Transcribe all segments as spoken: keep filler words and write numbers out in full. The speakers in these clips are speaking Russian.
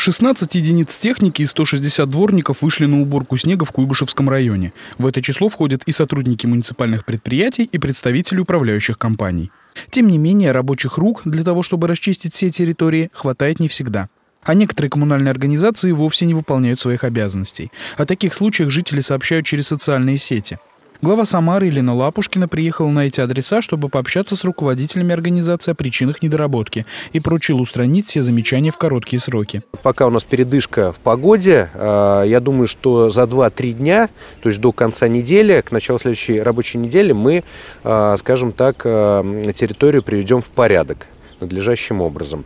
шестнадцать единиц техники и сто шестьдесят дворников вышли на уборку снега в Куйбышевском районе. В это число входят и сотрудники муниципальных предприятий, и представители управляющих компаний. Тем не менее, рабочих рук для того, чтобы расчистить все территории, хватает не всегда. А некоторые коммунальные организации вовсе не выполняют своих обязанностей. О таких случаях жители сообщают через социальные сети. Глава Самары Елена Лапушкина приехала на эти адреса, чтобы пообщаться с руководителями организации о причинах недоработки и поручил устранить все замечания в короткие сроки. Пока у нас передышка в погоде, я думаю, что за два-три дня, то есть до конца недели, к началу следующей рабочей недели, мы, скажем так, территорию приведем в порядок надлежащим образом.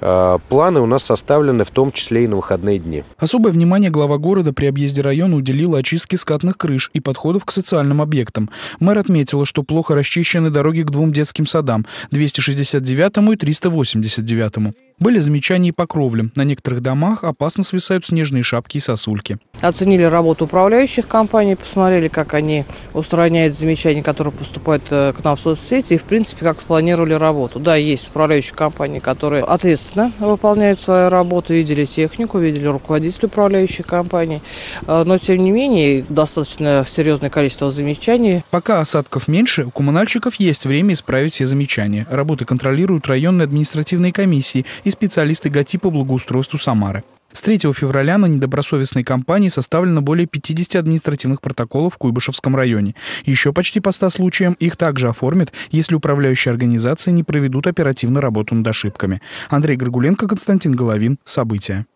Планы у нас составлены в том числе и на выходные дни. Особое внимание глава города при объезде района уделила очистке скатных крыш и подходов к социальным объектам. Мэр отметила, что плохо расчищены дороги к двум детским садам – двести шестьдесят девятому и триста восемьдесят девятому. Были замечания и по кровлям. На некоторых домах опасно свисают снежные шапки и сосульки. Оценили работу управляющих компаний, посмотрели, как они устраняют замечания, которые поступают к нам в соцсети, и, в принципе, как спланировали работу. Да, есть управляющие компании, которые ответственны, выполняют свою работу, видели технику, видели руководителей управляющей компании. Но, тем не менее, достаточно серьезное количество замечаний. Пока осадков меньше, у коммунальщиков есть время исправить все замечания. Работы контролируют районные административные комиссии и специалисты ГАТИ по благоустройству Самары. С третьего февраля на недобросовестные компании составлено более пятидесяти административных протоколов в Куйбышевском районе. Еще почти по ста случаям их также оформят, если управляющие организации не проведут оперативно работу над ошибками. Андрей Горгуленко, Константин Головин. События.